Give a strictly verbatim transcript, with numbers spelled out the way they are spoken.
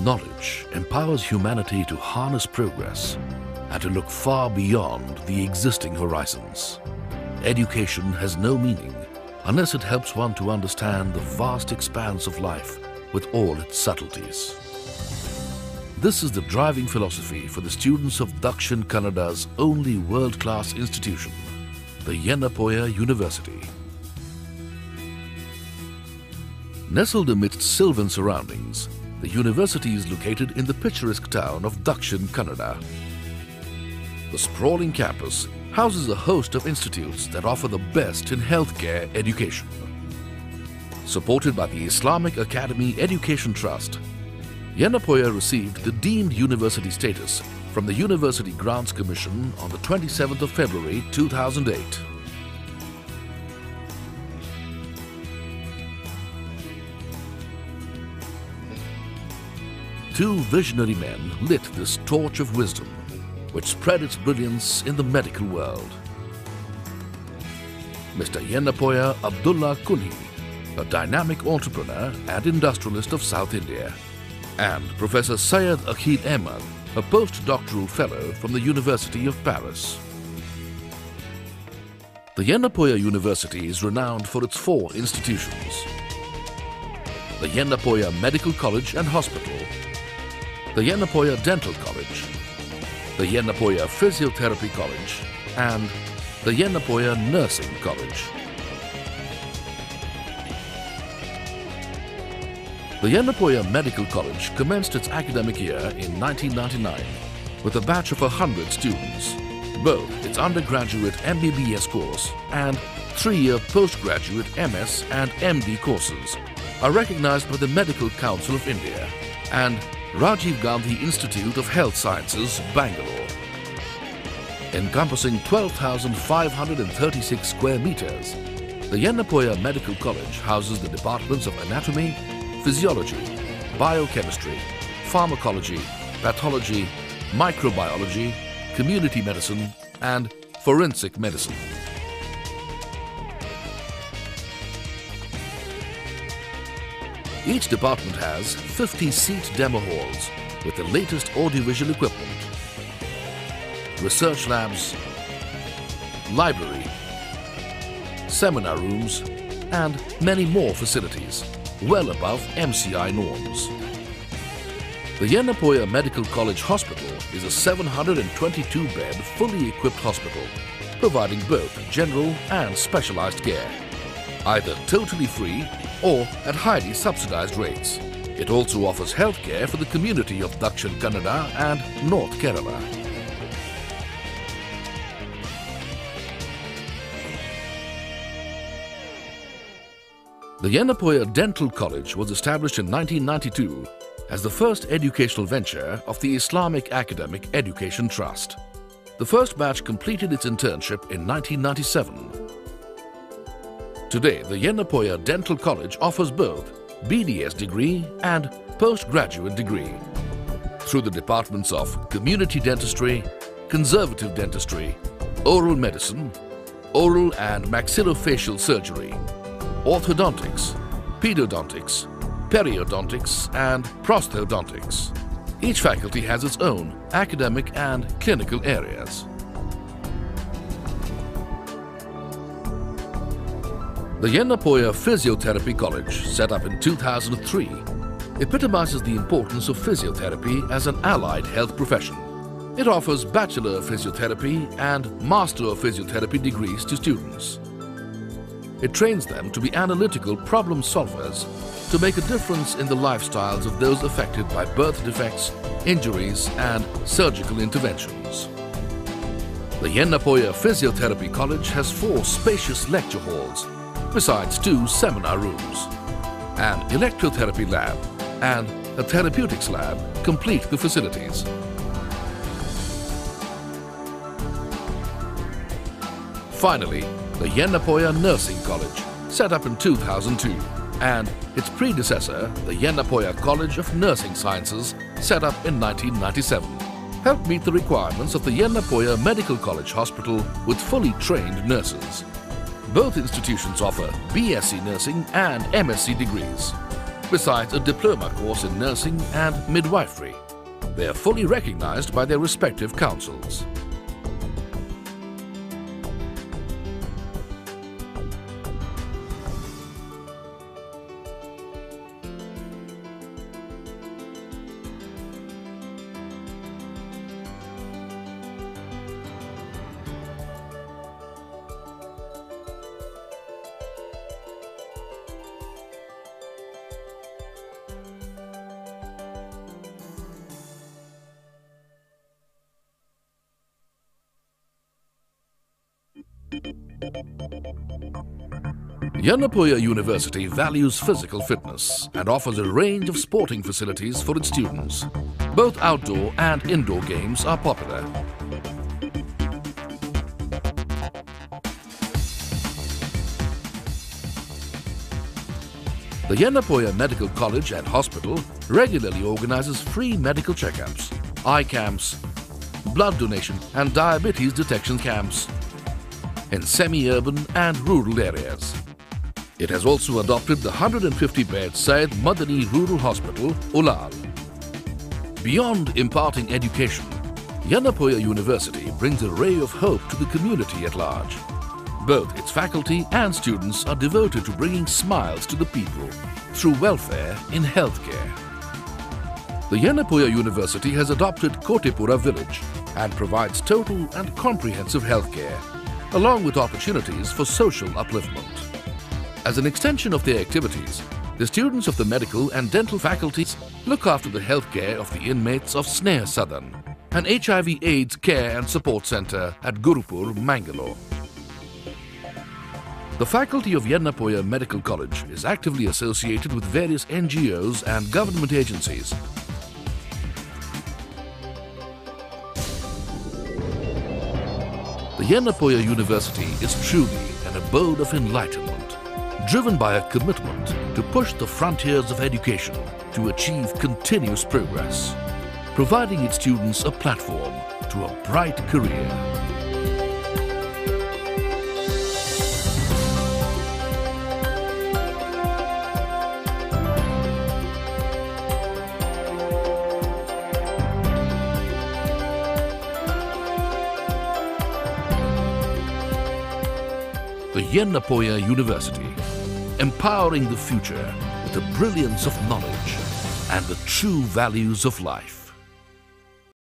Knowledge empowers humanity to harness progress and to look far beyond the existing horizons. Education has no meaning unless it helps one to understand the vast expanse of life with all its subtleties. This is the driving philosophy for the students of Dakshin Kannada's only world-class institution, the Yenepoya University. Nestled amidst sylvan surroundings, the university is located in the picturesque town of Dakshin Kannada. The sprawling campus houses a host of institutes that offer the best in healthcare education. Supported by the Islamic Academy Education Trust, Yenepoya received the deemed university status from the University Grants Commission on the twenty-seventh of February two thousand eight. Two visionary men lit this torch of wisdom, which spread its brilliance in the medical world. Mister Yenepoya Abdulla Kunhi, a dynamic entrepreneur and industrialist of South India, and Professor Syed Akhil Eman, a postdoctoral fellow from the University of Paris. The Yenepoya University is renowned for its four institutions: the Yenepoya Medical College and Hospital, the Yenepoya Dental College, the Yenepoya Physiotherapy College, and the Yenepoya Nursing College. The Yenepoya Medical College commenced its academic year in nineteen ninety-nine with a batch of one hundred students, both its undergraduate M B B S course and three-year postgraduate M S and M D courses are recognized by the Medical Council of India and Rajiv Gandhi Institute of Health Sciences, Bangalore. Encompassing twelve thousand five hundred thirty-six square meters, the Yenepoya Medical College houses the departments of anatomy, physiology, biochemistry, pharmacology, pathology, microbiology, community medicine, and forensic medicine. Each department has fifty-seat demo halls with the latest audiovisual equipment, research labs, library, seminar rooms, and many more facilities, well above M C I norms. The Yenepoya Medical College Hospital is a seven hundred twenty-two bed, fully equipped hospital, providing both general and specialized care, either totally free or at highly subsidized rates. It also offers healthcare for the community of Dakshin Kannada and North Kerala. The Yenepoya Dental College was established in nineteen ninety-two as the first educational venture of the Islamic Academic Education Trust. The first batch completed its internship in nineteen ninety-seven. Today, the Yenepoya Dental College offers both B D S degree and postgraduate degree through the departments of community dentistry, conservative dentistry, oral medicine, oral and maxillofacial surgery, orthodontics, pedodontics, periodontics, and prosthodontics. Each faculty has its own academic and clinical areas. The Yenepoya Physiotherapy College, set up in two thousand three, epitomizes the importance of physiotherapy as an allied health profession. It offers Bachelor of Physiotherapy and Master of Physiotherapy degrees to students. It trains them to be analytical problem solvers to make a difference in the lifestyles of those affected by birth defects, injuries, and surgical interventions. The Yenepoya Physiotherapy College has four spacious lecture halls, besides two seminar rooms. An electrotherapy lab and a therapeutics lab complete the facilities. Finally, the Yenepoya Nursing College, set up in two thousand two, and its predecessor, the Yenepoya College of Nursing Sciences, set up in nineteen ninety-seven, helped meet the requirements of the Yenepoya Medical College Hospital with fully trained nurses. Both institutions offer B S c Nursing and M S c degrees. besides a diploma course in nursing and midwifery. They are fully recognized by their respective councils. Yenepoya University values physical fitness and offers a range of sporting facilities for its students. Both outdoor and indoor games are popular. The Yenepoya Medical College and Hospital regularly organizes free medical checkups, eye camps, blood donation and diabetes detection camps in semi-urban and rural areas. It has also adopted the one hundred fifty bed Said Madani Rural Hospital, Ullal. Beyond imparting education, Yenepoya University brings a ray of hope to the community at large. Both its faculty and students are devoted to bringing smiles to the people through welfare in healthcare. The Yenepoya University has adopted Kotipura Village and provides total and comprehensive healthcare, along with opportunities for social upliftment. As an extension of their activities, the students of the medical and dental faculties look after the healthcare of the inmates of Sneha Southern, an H I V AIDS care and support centre at Gurupur, Mangalore. The faculty of Yenepoya Medical College is actively associated with various N G Os and government agencies. The Yenepoya University is truly an abode of enlightenment, driven by a commitment to push the frontiers of education to achieve continuous progress, providing its students a platform to a bright career. The Yenepoya University, empowering the future with the brilliance of knowledge and the true values of life.